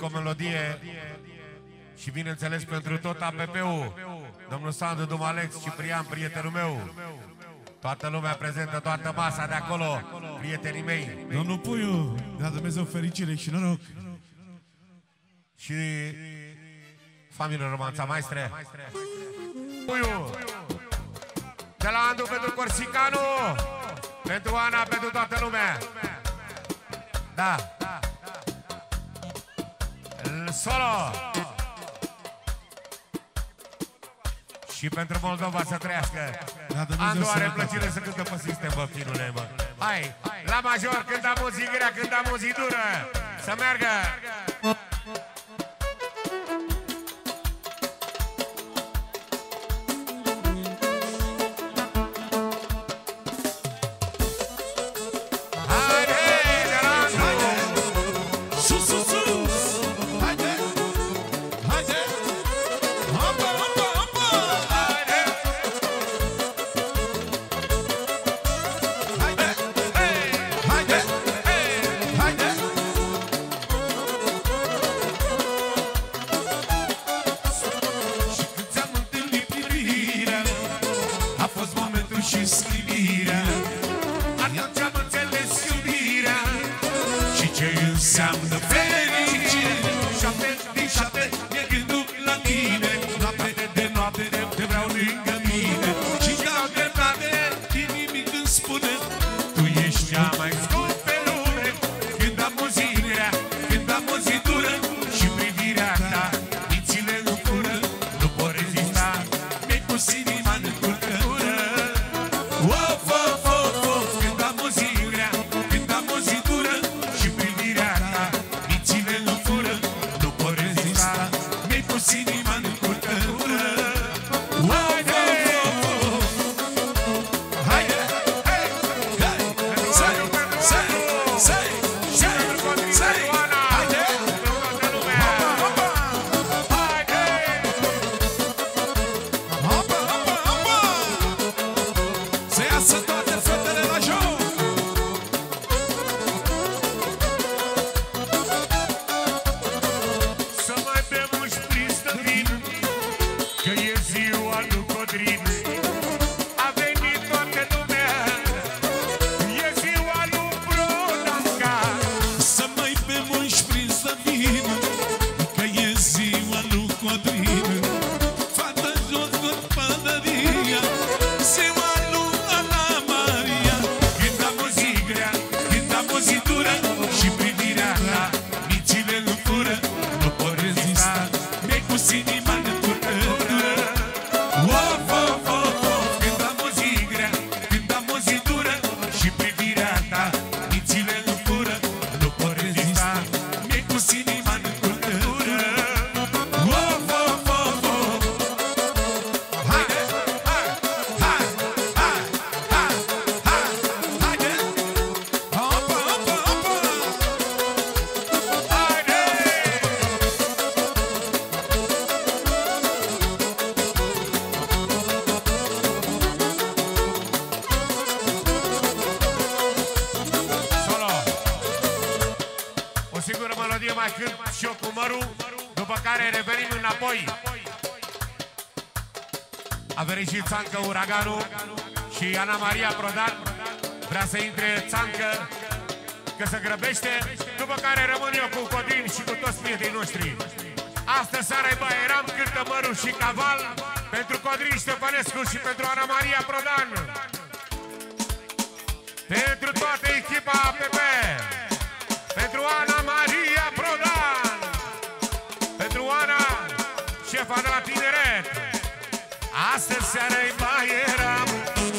încă o melodie și, bineînțeles, pentru tot APP-ul, domnul Sandu, domnul Alex, Ciprian, prietenul meu, toată lumea prezentă, toată masa de acolo, prietenii mei. Domnul Puiu, da, Dumnezeu fericire și noroc. Și familia Romanța Maestre. Puiu, de la Andu pentru Corsicanu, pentru Ana, pentru toată lumea. Da. Solo. Și pentru Moldova să trăiască. Andu are plăcere să cântă pe sistem, bă, finule, bă. Hai, la major, când am o zi grea, când am o zi dură, să meargă. Rejit Zancă, Uraganul și Ana Maria Prodan. Vrea să intre Zancă, că se grăbește, după care rămân eu cu Codrin și cu toți prietenii noștri. Astă seara-i Baieram, cântă Măru și Caval pentru Codrin Ștefănescu și pentru Ana Maria Prodan. Pentru toată echipa APP, pentru Ana Maria Prodan, pentru Ana, șefa de la tineret. Astăzi seara-i Baieram,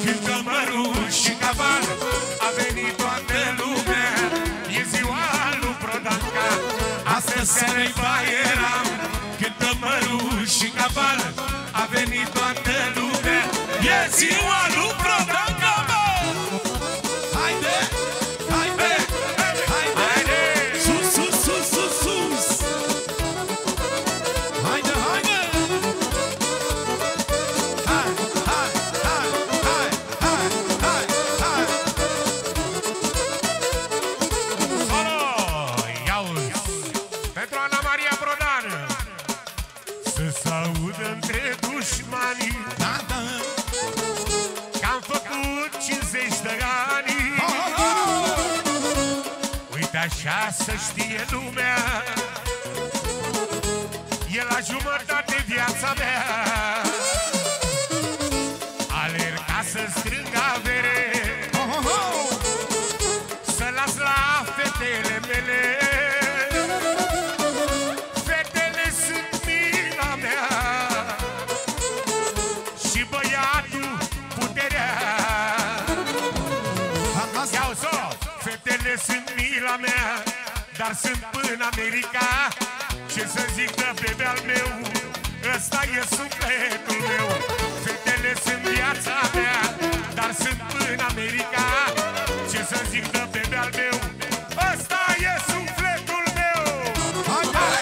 cântă Măru și Caval, a venit toată lumea, e ziua lui Prodanca. Astăzi seara-i Baieram, cântă Măru și Caval, a venit toată lumea, e ziua lui Prodanca. Haide, haide, haide, sus, sus, sus, sus, sus. Haide, haide. Uite așa să știe lumea, e la jumătate viața mea. Alerg ca să strâng avere, să las la fetele mele. Sunt mila mea, dar sunt până America. Ce să zic de bebe-al meu, ăsta e sufletul meu. Fetele sunt viața mea, dar sunt până America. Ce să zic de bebe-al meu, ăsta e sufletul meu. Hai, hai,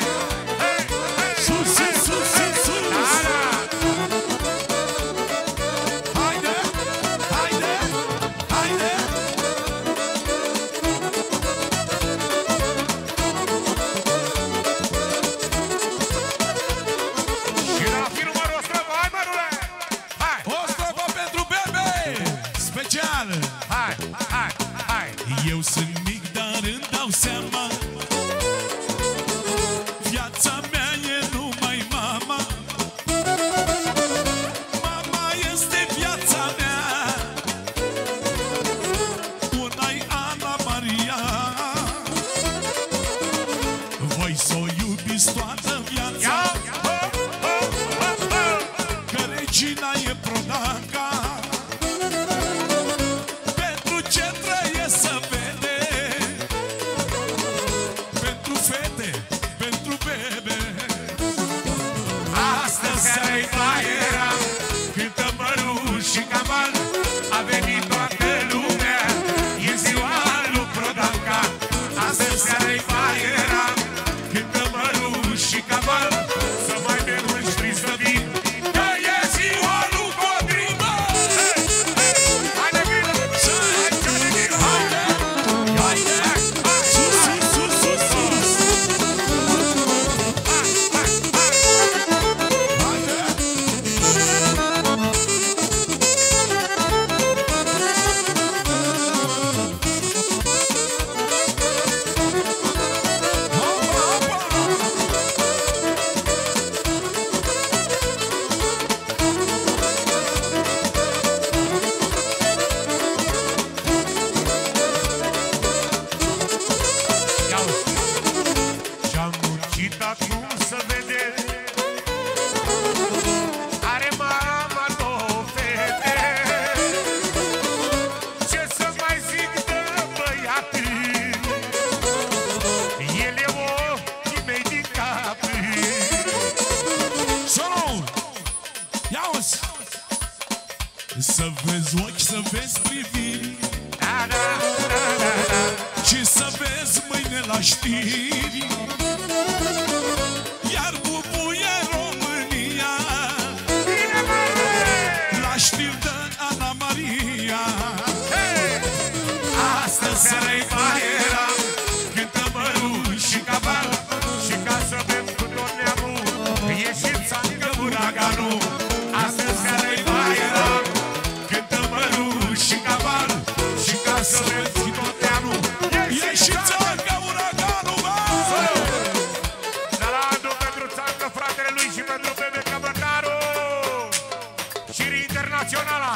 hai, sus, sus, sus. Haide, haide, haide. Eu sunt mic, dar îmi dau seama, viața mea e numai mama. Mama este viața mea. Una-i Ana Maria, voi s-o iubiți toată viața, că regina e Prodanca. Să vezi ochi, să vezi priviri, și să vezi mâine la știri. Iar bubuie România la știri de Ana Maria. Astăzi seara-i baiera, cântă Măruși și Caval. Și ca să bem cu tot neamul, ieșim țancă uraganul. Astăzi seara-i baiera, cântă Măruși și Caval. Și ca să bem cu tot neamul, ieșim țancă uraganul. Saladul pentru țancă, fratele lui, și pentru bebe Căbătaru și internaționala.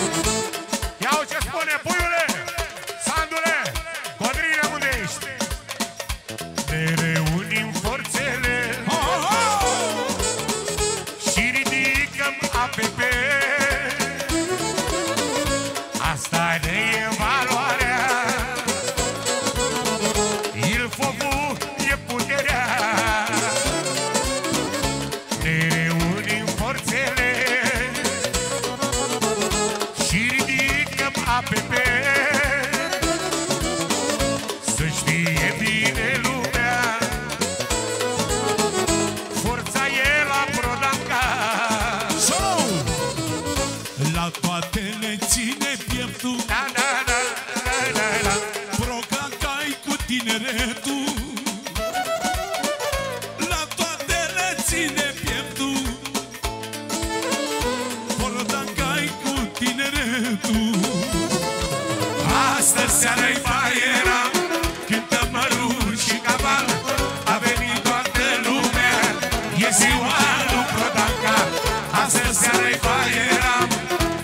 Ia-o ce spune, puiule, Sandule, Codrine, unde ești? Ne reunim forțele și ridicăm APP. Asta ne e valoarea, il focul e puterea. Ne reunim forțele seară-i faiera, cântă Măruci și Caval. A venit toată lumea, e ziua lui Prodan. Astă seară-i faiera,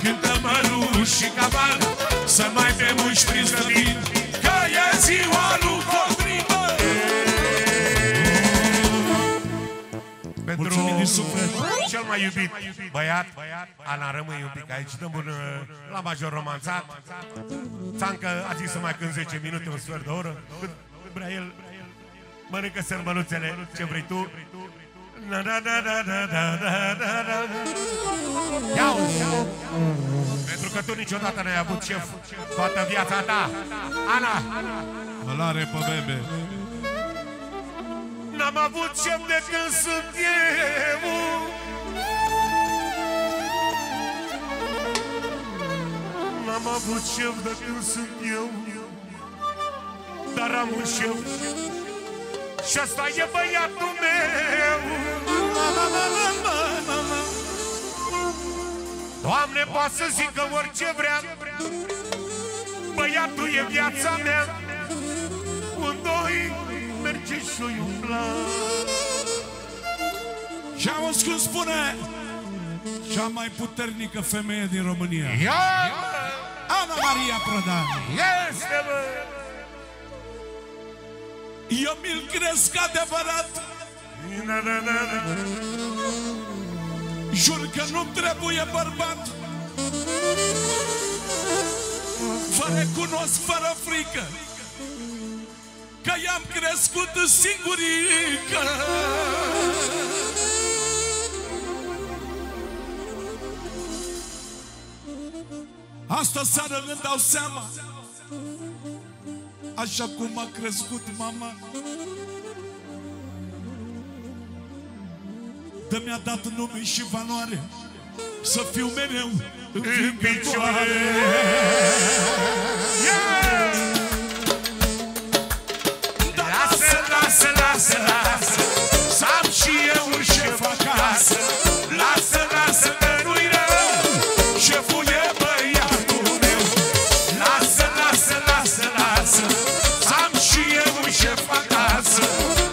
cântă Măruci și Caval. Să mai bem un șpriț de vin, că e ziua lui Codrin. Pentru cel mai iubit băiat, Ana, rămâi un pic aici, dăm un la major romanțat. Zancă a zis să mai cânt 10 minute, un sfert de oră, cât vrea el. Mănâncă sărbăluțele, ce vrei tu. Iau! Pentru că tu niciodată n-ai avut șef toată viața ta. Ana! Mă lare pe bebe. N-am avut șef de când sunt eu. N-am avut șef de când sunt eu, dar am un șef și ăsta e băiatul meu. Doamne, poate să zică orice vrea, băiatul e viața mea. Cu doi merge și-o umbla. Și auzi cum spune cea mai puternică femeie din România, Ana Maria Prodan. Este, bă! Eu mi-l cresc adevărat. Jur că nu-mi trebuie bărbat. Vă recunosc fără frică că i-am crescut singurică. Asta seară îmi dau seama, așa cum a crescut mama, de mi-a dat nume și valoare, să fiu mereu în picioare. Lasă, să am și eu un șef acasă. Lasă, că nu-i rău, șeful e băiatul meu. Lasă, să am și eu un șef acasă.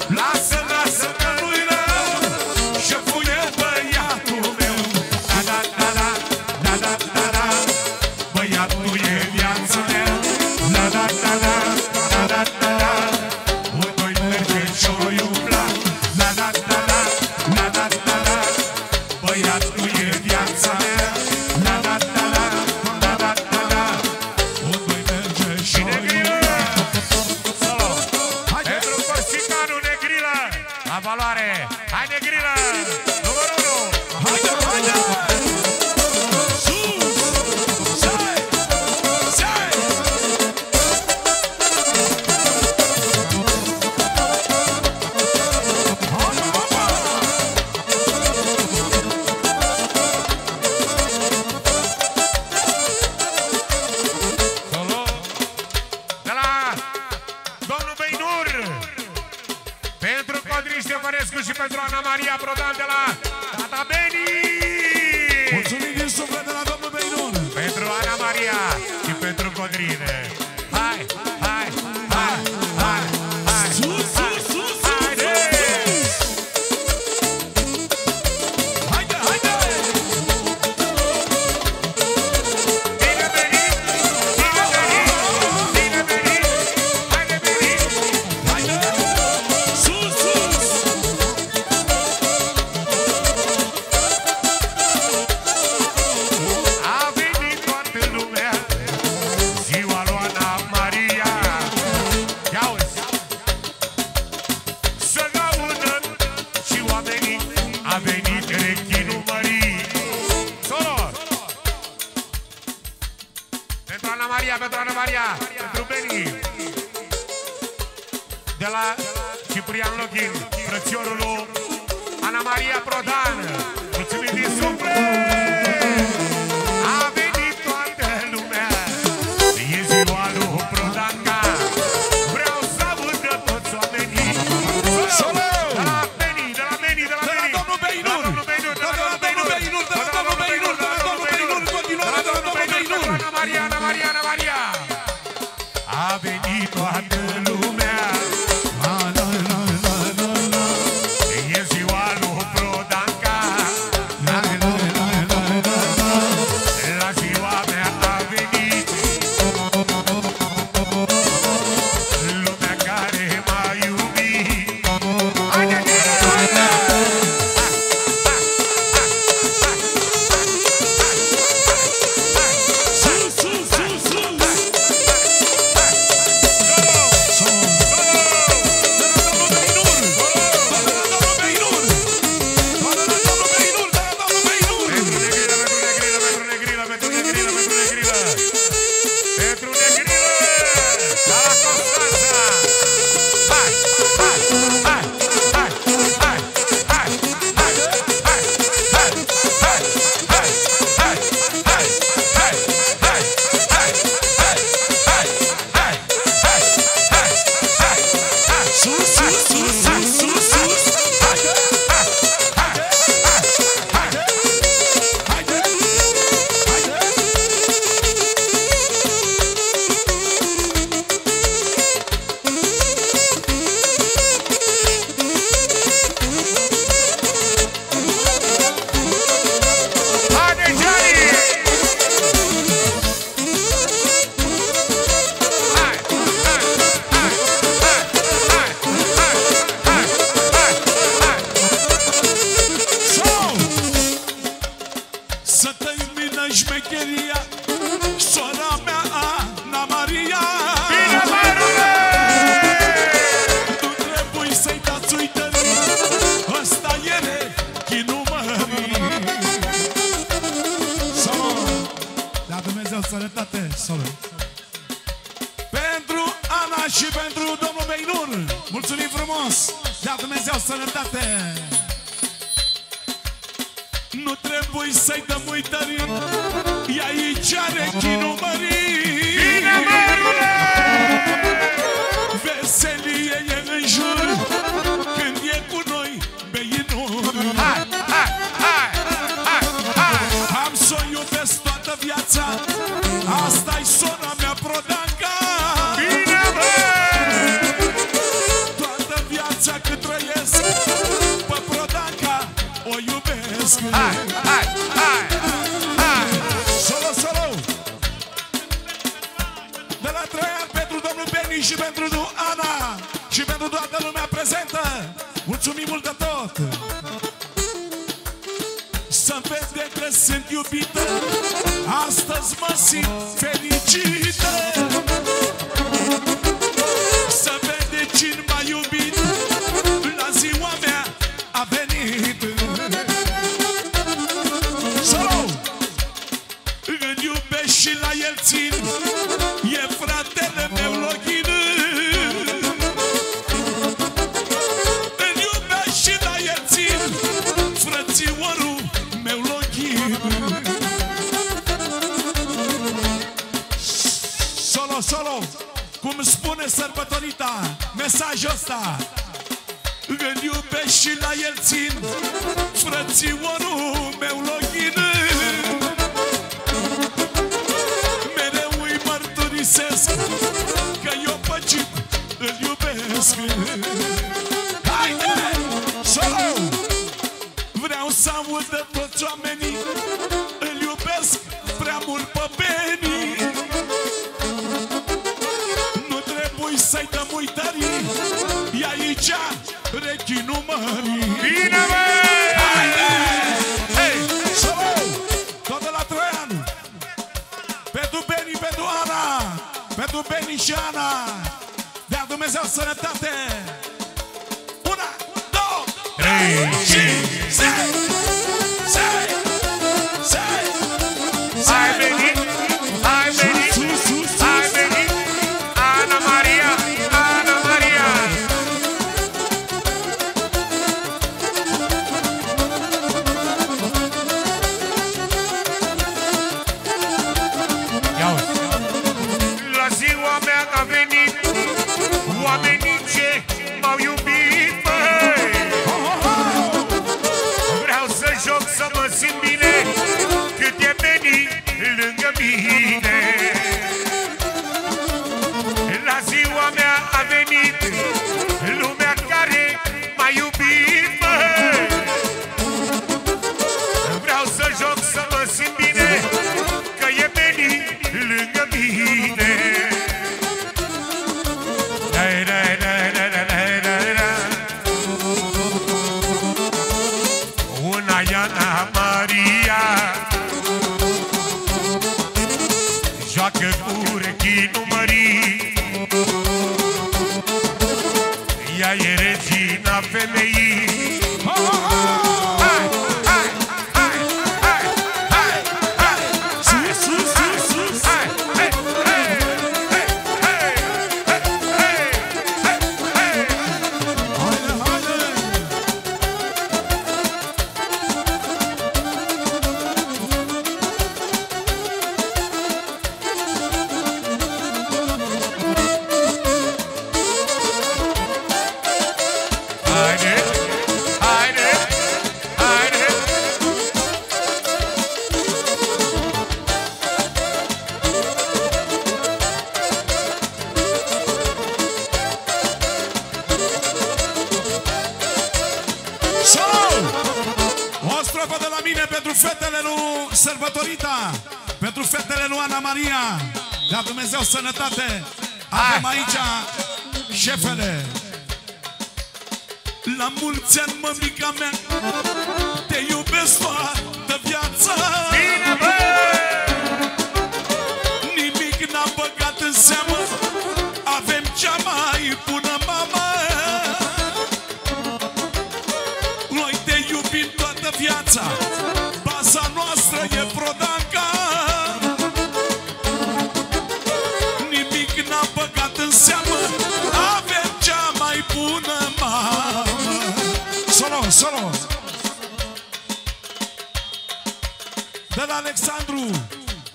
Lasă, că nu-i rău, șeful e băiatul meu. Da, băiatul e viața mea. Și pentru Ana Maria Prodan de la tata Beni. Mulțumim din suflet de la domnul Beinun. Pentru Ana Maria și pentru Codrin. Hai! Sus! Haide! De la Ciprian Login, frățiorul lui Ana Maria Prodan. Mulțumim din suflet! A venit toată lumea, e ziua lui Prodan. Vreau să aud de toți oamenii. De la Beni! De la domnul Beinur! Ana Maria! șmecheria, sora mea Ana Maria. Bine, bărule! Nu trebuie să-i dați uitării, ăsta e rechinumării. Da, Dumnezeu, sănătate, soră! Pentru Ana și pentru domnul Beinur, mulțumim frumos! Da, Dumnezeu, sănătate! Nu trebuie să-i dăm uitări, e aici rechinul mării. Bine, mărule! Veselie e în jur când e cu noi Beinur. Hai, hai, hai, hai, hai! Am să o iubesc toată viața, asta-i sora mea Prodanca. Bine, mă! Toată viața cât trăiesc, pe Prodanca o iubesc. Hai, hai, hai, hai! Solo, solo! De la Traian pentru domnul Beni și pentru Ana și pentru toată lumea prezentă. Mulțumim mult de tot! Să-mi vede că sunt iubită, astăzi mă simt fericită. Să vede cine m-a iubit, la ziua mea a venit. Solo! Îl iubesc și la el țin, e fratele meu Login. Solo, cum spune sărbătorita mesajul ăsta, îl iubesc și la el țin, frățiorul meu Login. Mereu îi mărturisesc că eu pe Cip îl iubesc. Haide, solo! Vreau să aud de toți oamenii, îl iubesc prea mult pe Beni. Să-i dăm uitării, e aici rechinul mării. Bine, mă! Haide! Hei! Solo! Tot de la Traianu. Pentru Beni, pentru Ana, pentru Beni și Ana, de-a Dumnezeu sănătate. Una, două, trei și zeci! Zeci! Zeci! Ai venit! Ai venit! Ai venit! Ana Maria! Ana Maria! La ziua mea a venit oamenii ce m-au iubit, băi! Vreau să joc, să mă simt bine cât e venit lângă mine. Lumea care m-a iubit, băi! Vreau să joc, să mă simt bine, că e Beni lângă mine. Una e Ana Maria, joacă cu rechinul mării. Ea e regina femeii. Hai, hai, hai, hai, hai, hai, sus, sus, sus, hai, hei, hei, hei, hei, hei, hei, hei. Haide, haide! Pentru fetele lui Ana Maria, de-a Dumnezeu sănătate, avem aici șefele. La mulți ani, mămica mea, te iubesc toată viața. Bine, băi! de la Alexandru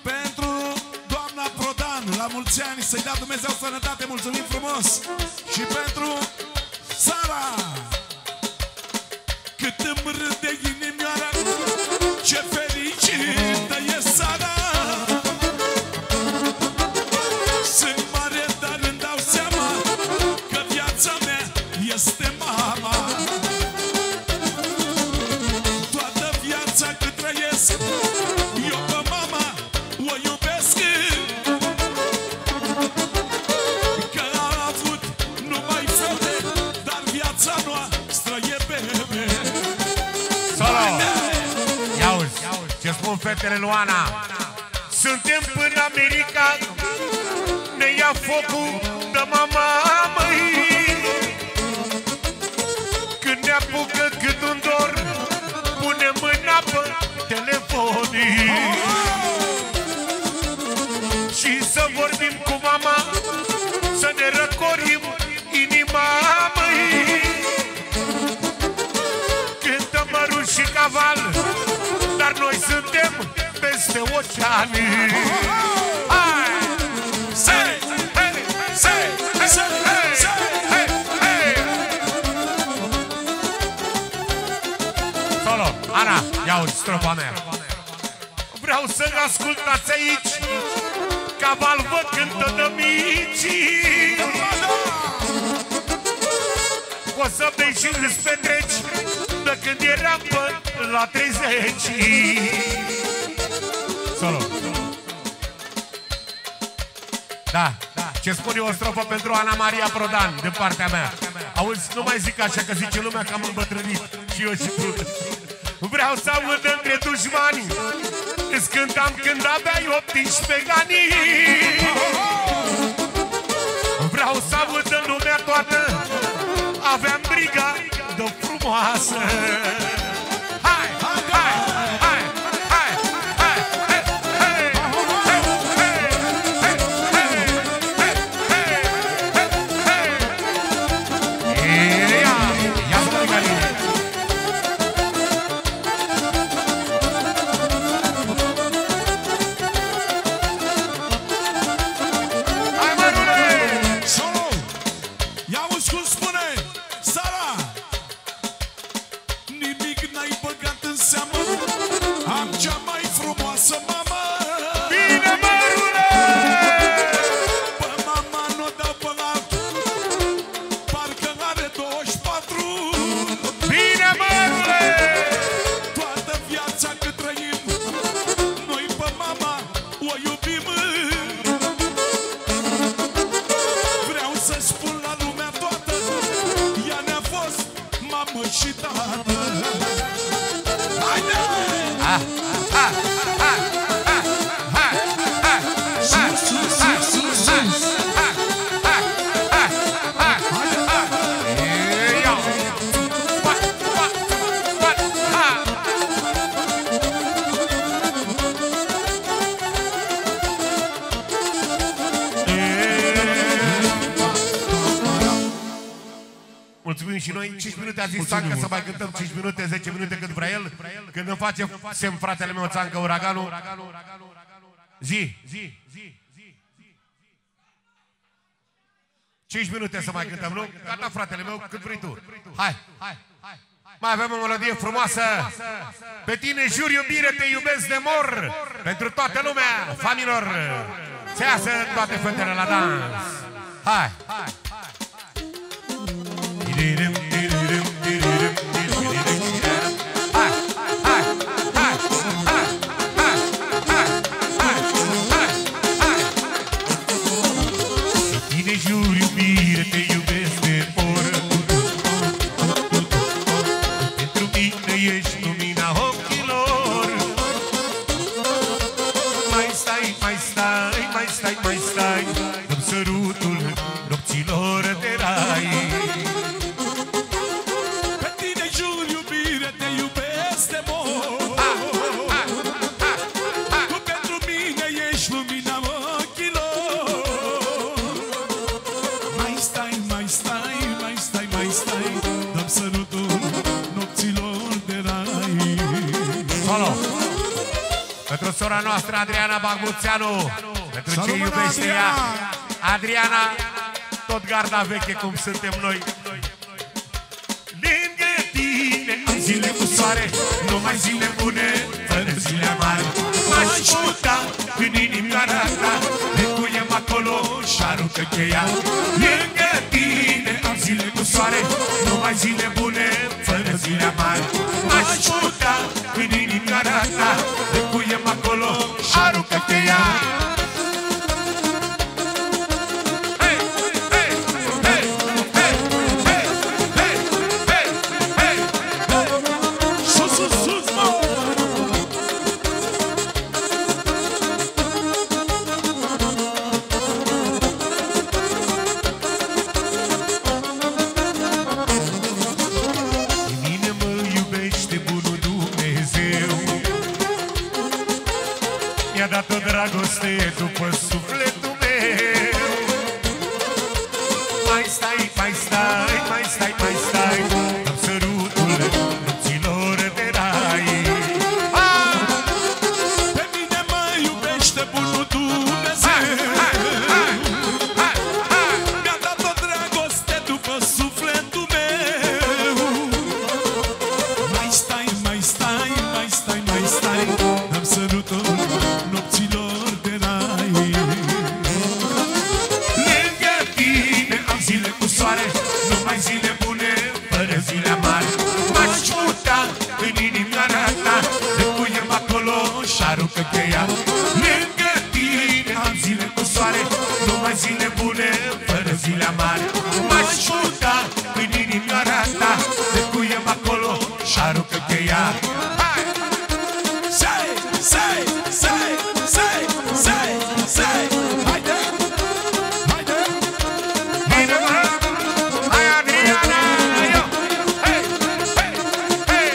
pentru doamna Prodan, la mulți ani, să-i dea Dumnezeu sănătate, mulțumim frumos. Și pentru Sara, cât îmi râde inimioara, ce fericită e Sara. Sunt mare, dar îmi dau seama că viața mea este mama. Toată viața cât trăiesc, eu pe mama o iubesc. Că a avut numai fete, dar viața noastră e bebe. Solo! Iauzi ce spun fetele lui Ana. Suntem până America, ne ia focul de mama măi. Când ne apucă cât un dor, punem mâna pe telefonii și să vorbim cu mama, să ne răcorim inima măi. Cântăm Măruș și Caval, dar noi suntem peste oceanii. Solo, Ana, ia-uzi strofa mea. Vreau să-l ascultați aici, Caval vă cântă de mici. O să bei și îți petreci de când eram până la 30. Solo. Da. Ce spun eu, o strofă pentru Ana Maria Prodan, din partea mea. Auzi, nu mai zic așa, că zice lumea că am îmbătrânit. Și eu și tu. Vreau să aud între dușmani, îți cântam când aveai 18 ani. Vreau să aud în lumea toată, aveam briga de frumoasă. Și noi 5 minute, a zis Zancă să mai cântăm 5 minute, 10 minute cât vrea el. Când îmi face semn fratele meu Zancă uraganul. Zi! 5 minute să mai cântăm, nu? Gata fratele meu, cât vrei tu. Hai! Mai avem o melodie frumoasă. Pe tine jur iubire, te iubesc de mor. Pentru toată lumea, famililor, să iasă toate fetele la dans. Hai! Dirim, dirim, dirim, dirim, dirim. Hai, hai, hai, hai, hai, hai, hai, hai, hai. Pe tine jur iubire, te iubesc de oră. Pentru mine ești lumina ochilor. Mai stai, mai stai, mai stai, mai stai, dă-mi sărutul nopților de rai. Pentru sora noastră Adriana Bagruțeanu, pentru ce iubește ea, Adriana, tot garda veche cum suntem noi. Lângă tine am zile cu soare, numai zile bune, fără zile amare. M-aș putea în inimioara ta, ne punem acolo și aruncă cheia. Lângă tine am zile cu soare, numai zile bune, fără zile amare. M-aș putea în inimioara ta, ne punem acolo și aruncă cheia. Dragoste după sufletul meu. Mai stai, mai stai, mai stai, mai stai, dăm sărutul nopților de rai. Pe mine mă iubește bunul Dumnezeu. Mi-a dat o dragoste după sufletul meu. Mai stai, mai stai, mai stai, mai stai, dăm sărutul nopților. Lângă tine am zile cu soare, numai zile bune, fără zile amare. M-aș muta în inimioara ta, te puiem acolo și aruncă cheia. Hai! Sai, sai, sai, sai, sai, sai. Haide! Haide! Haide, mă! Hai, Adriana! Eu! Hei! Hei! Hei!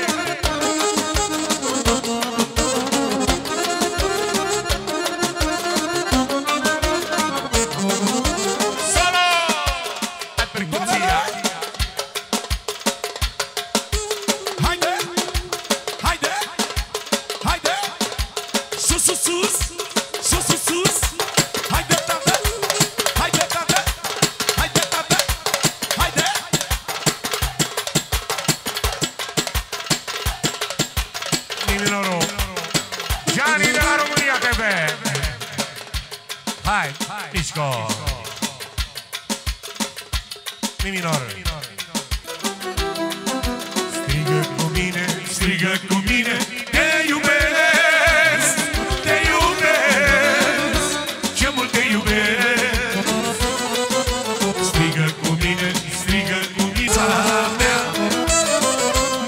Mi minor. Strigă cu mine, strigă cu mine, te iubesc, te iubesc, ce mult te iubesc. Strigă cu mine, strigă cu mine, țara mea,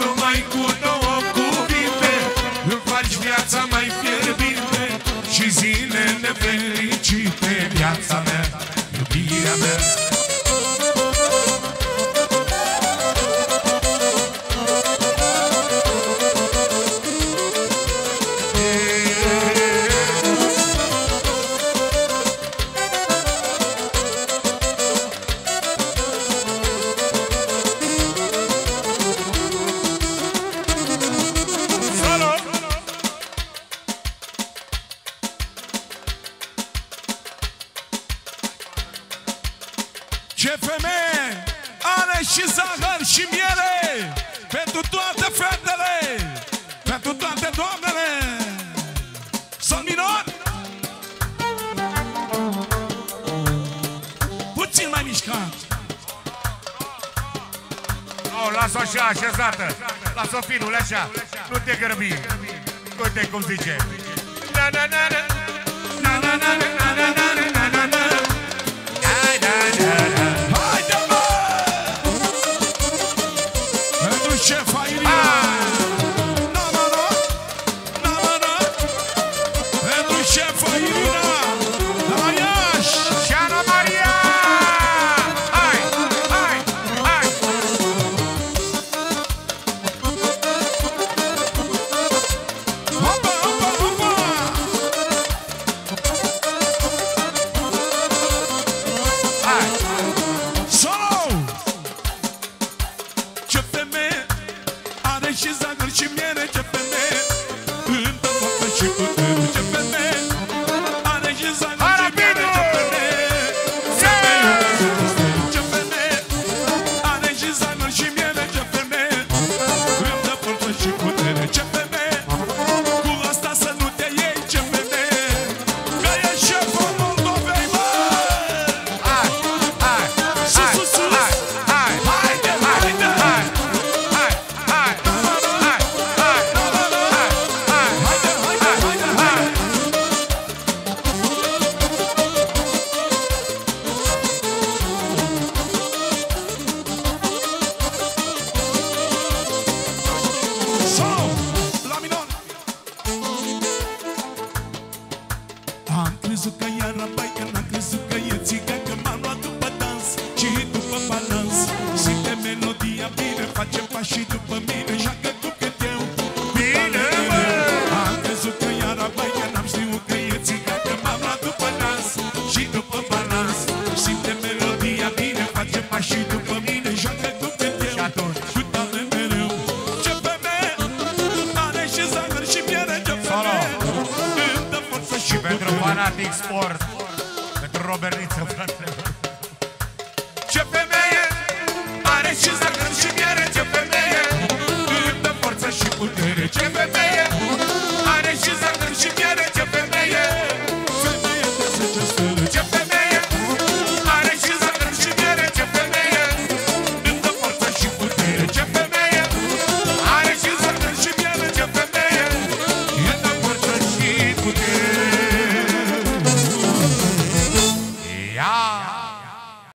numai cu două cuvinte îmi faci viața mai fierbinte și zilele fericite. Viața mea, iubirea mea, și zahăr și miere, pentru toate fetele, pentru toate doamnele. Sunt minor? Puțin mai mișcat. O, las-o așa, așezată. Las-o finul, așa. Nu te grăbi. Uite cum zice. Na, na, na, na. Na, na, na, na, na, na. crezut că iară baică, n-am crezut că e țică, că m-am luat după dans și după balans. Simte melodia bine, facem pași după mine, joacă tu cât eu, bine mă! Am crezut că iară baică, n-am știut că e țică, că m-am luat după dans și după balans. Simte melodia bine, facem pași după mine, joacă tu cât eu, cu tale mereu. Ce femeie, are și zahăr și piere, ce femeie, îmi dă forță și pentru Fanatic Sport, pentru Robertiță, frate. Ce femeie are și zahăr.